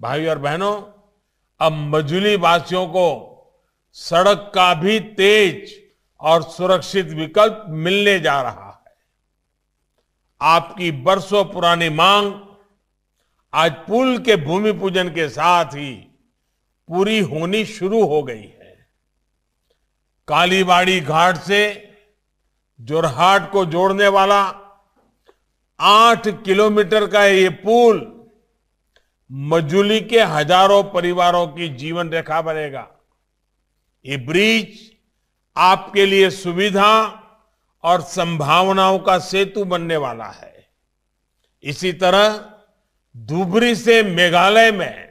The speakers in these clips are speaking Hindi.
भाई और बहनों, अब मजुली वासियों को सड़क का भी तेज और सुरक्षित विकल्प मिलने जा रहा है। आपकी बरसों पुरानी मांग आज पुल के भूमि पूजन के साथ ही पूरी होनी शुरू हो गई है। कालीबाड़ी घाट से जोरहाट को जोड़ने वाला 8 किलोमीटर का ये पुल मजुली के हजारों परिवारों की जीवन रेखा बनेगा। ये ब्रिज आपके लिए सुविधा और संभावनाओं का सेतु बनने वाला है। इसी तरह धुबरी से मेघालय में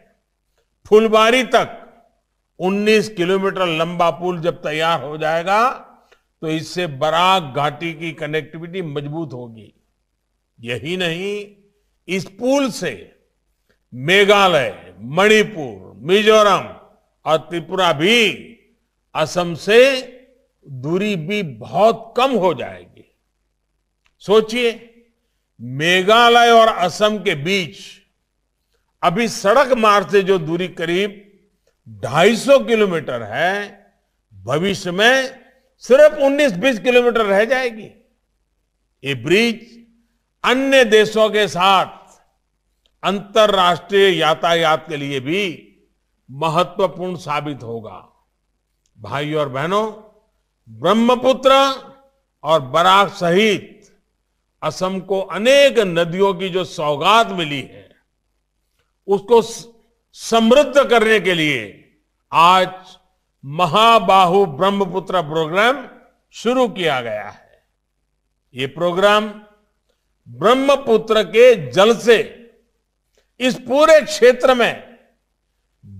फुलबारी तक 19 किलोमीटर लंबा पुल जब तैयार हो जाएगा तो इससे बराक घाटी की कनेक्टिविटी मजबूत होगी। यही नहीं, इस पुल से मेघालय, मणिपुर, मिजोरम और त्रिपुरा भी असम से दूरी भी बहुत कम हो जाएगी। सोचिए, मेघालय और असम के बीच अभी सड़क मार्ग से जो दूरी करीब 250 किलोमीटर है, भविष्य में सिर्फ 19-20 किलोमीटर रह जाएगी। ये ब्रिज अन्य देशों के साथ अंतर्राष्ट्रीय यातायात के लिए भी महत्वपूर्ण साबित होगा। भाई और बहनों, ब्रह्मपुत्र और बराक सहित असम को अनेक नदियों की जो सौगात मिली है, उसको समृद्ध करने के लिए आज महाबाहु ब्रह्मपुत्र प्रोग्राम शुरू किया गया है। ये प्रोग्राम ब्रह्मपुत्र के जल से इस पूरे क्षेत्र में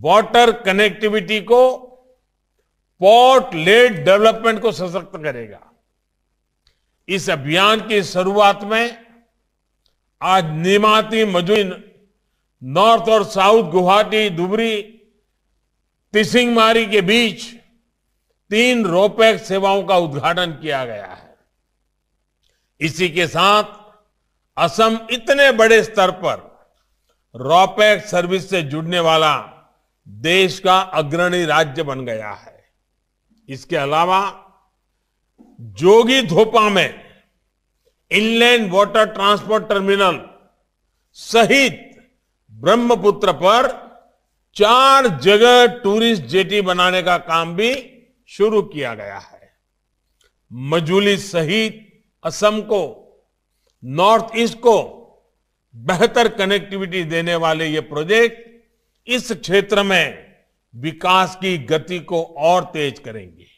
वाटर कनेक्टिविटी को, पोर्ट लेड डेवलपमेंट को सशक्त करेगा। इस अभियान की शुरुआत में आज नीमाती, मजुली, नॉर्थ और साउथ गुवाहाटी, धुबरी, तिसिंगमारी के बीच 3 रोपैक्स सेवाओं का उद्घाटन किया गया है। इसी के साथ असम इतने बड़े स्तर पर रोपैक्स सर्विस से जुड़ने वाला देश का अग्रणी राज्य बन गया है। इसके अलावा जोगी धोपा में इनलैंड वाटर ट्रांसपोर्ट टर्मिनल सहित ब्रह्मपुत्र पर 4 जगह टूरिस्ट जेटी बनाने का काम भी शुरू किया गया है। मजूली सहित असम को, नॉर्थ ईस्ट को बेहतर कनेक्टिविटी देने वाले ये प्रोजेक्ट इस क्षेत्र में विकास की गति को और तेज करेंगे।